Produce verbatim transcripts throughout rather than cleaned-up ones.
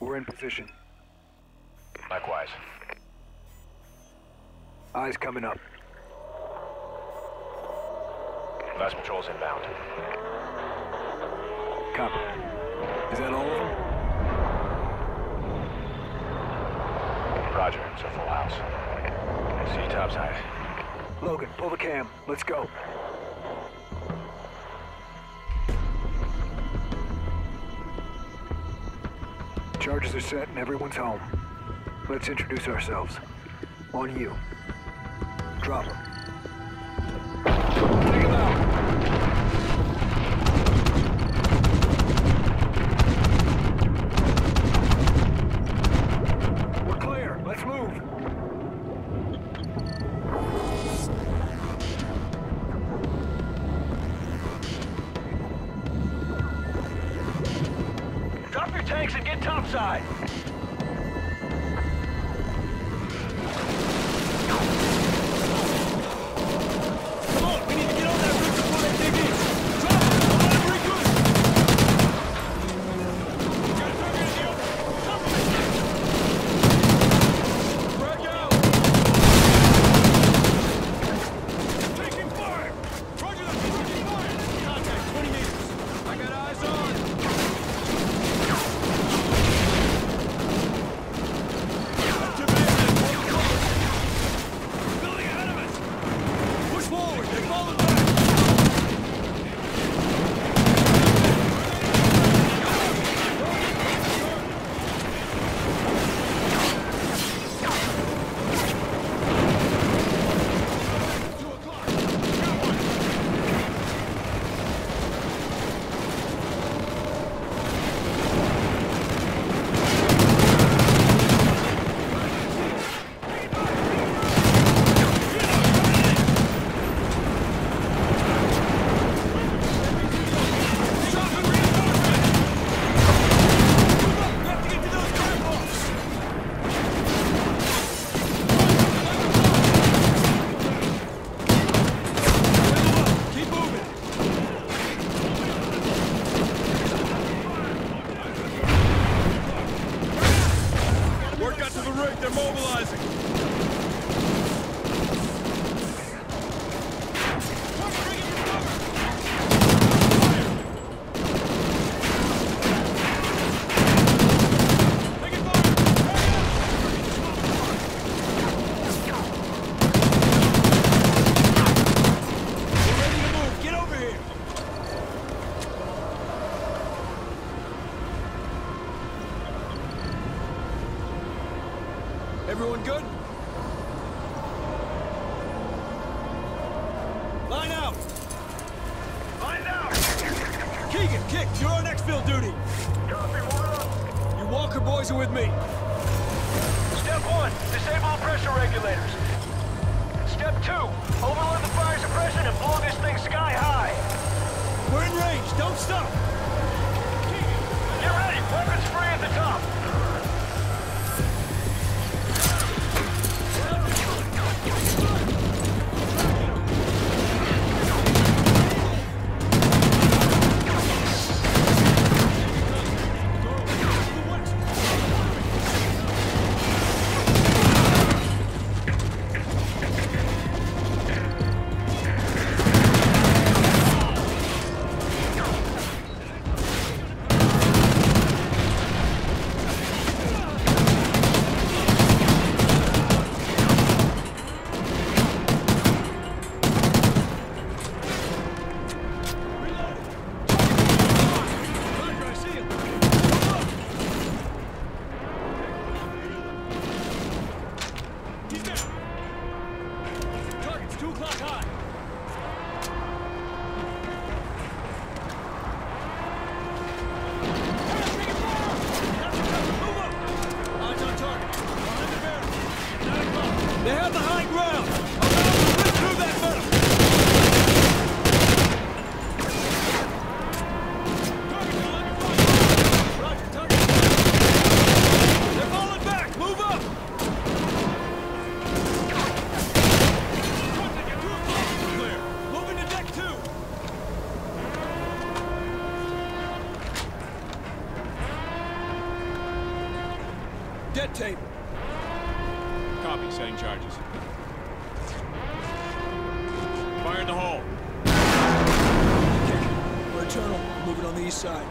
We're in position. Likewise. Eyes coming up. Last patrol's inbound. Copy. Is that all of them? Roger, it's a full house. See you topside. Logan, pull the cam. Let's go. Charges are set and everyone's home. Let's introduce ourselves. On you. Drop them. Take them out! Side. Everyone good? Line out! Line out! Keegan, kick! You're on exfil duty! Copy, one. You Walker boys are with me. Step one, disable the pressure regulators. Step two, overload the fire suppression and blow this thing sky high. We're in range, don't stop! Keegan, get ready, weapons free at the top! Dead tape. Copy. Setting charges. Fire in the hole. Okay. We're eternal. Moving on the east side.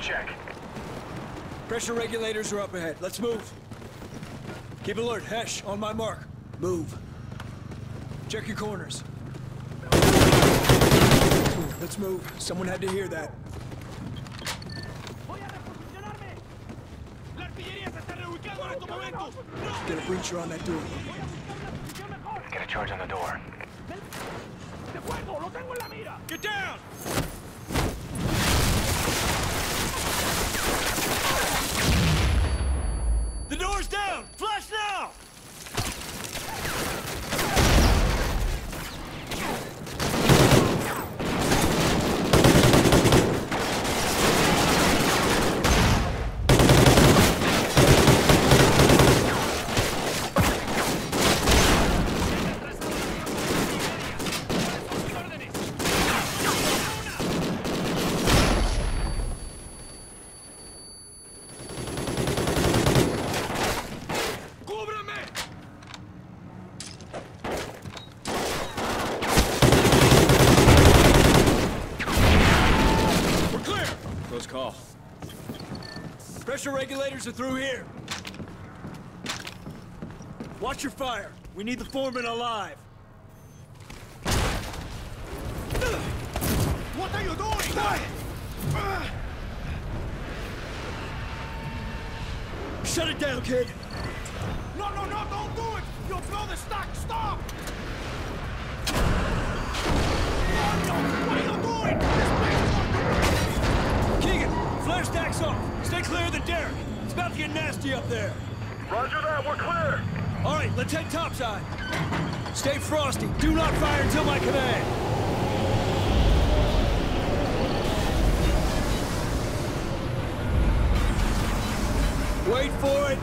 Check. Pressure regulators are up ahead. Let's move. Keep alert. Hesh, on my mark. Move. Check your corners. Let's move. Someone had to hear that. Get a breacher on that door. Get a charge on the door. Get down! The door's down! Flash now! Regulators are through here. Watch your fire. We need the foreman alive. What are you doing? Die. Shut it down, kid. No, no, no, don't do it. You'll blow the stock. Stop. No, no. What are you doing? Keegan, flare stacks off. Stay clear of the derrick. It's about to get nasty up there. Roger that. We're clear. All right, let's head topside. Stay frosty. Do not fire until my command. Wait for it.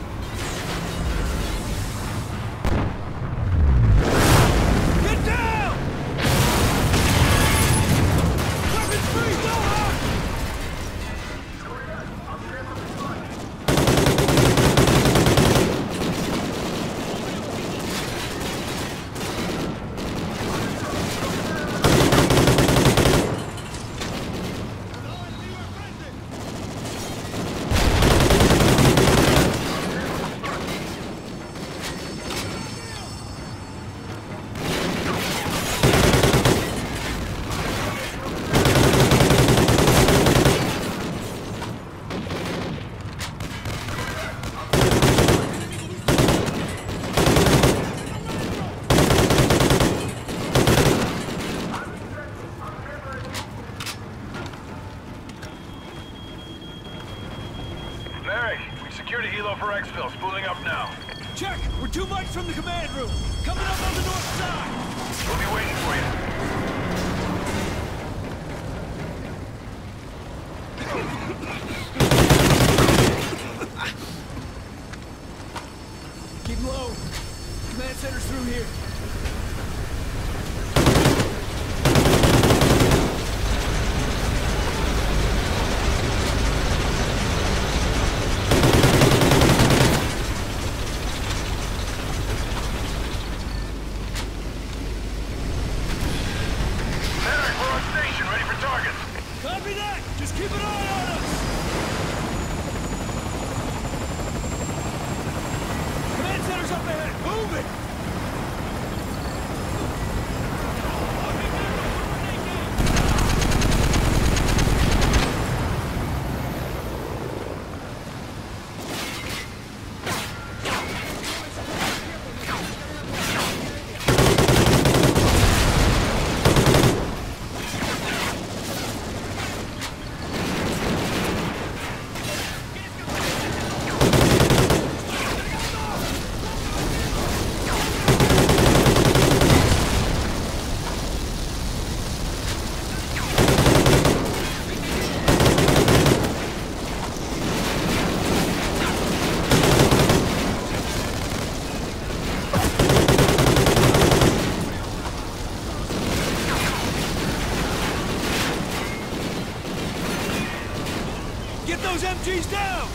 Get those M Gs down!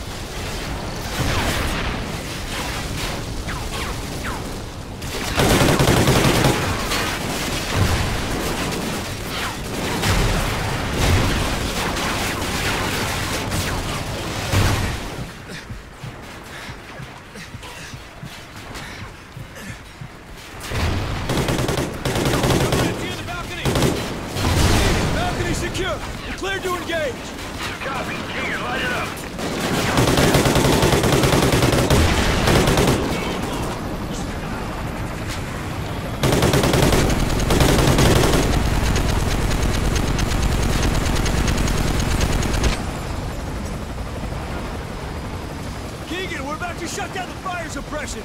Keegan, we're about to shut down the fire suppression!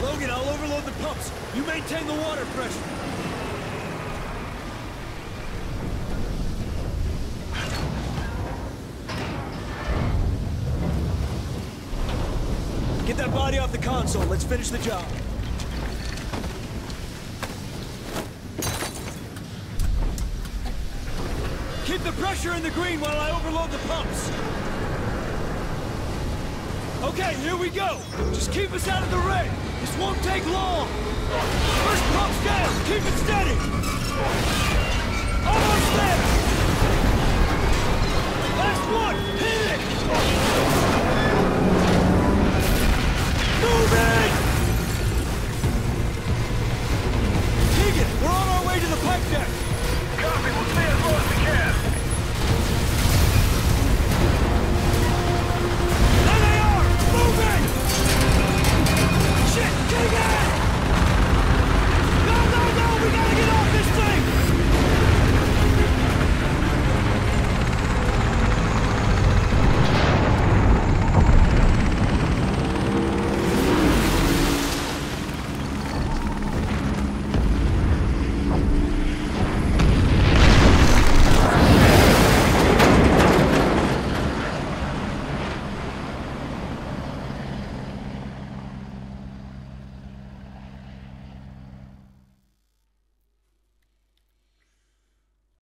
Logan, I'll overload the pumps. You maintain the water pressure. Get that body off the console. Let's finish the job. Keep the pressure in the green while I overload the pumps. Okay, here we go. Just keep us out of the red. This won't take long. First pump's down. Keep it steady. Almost there. Last one. Hit it.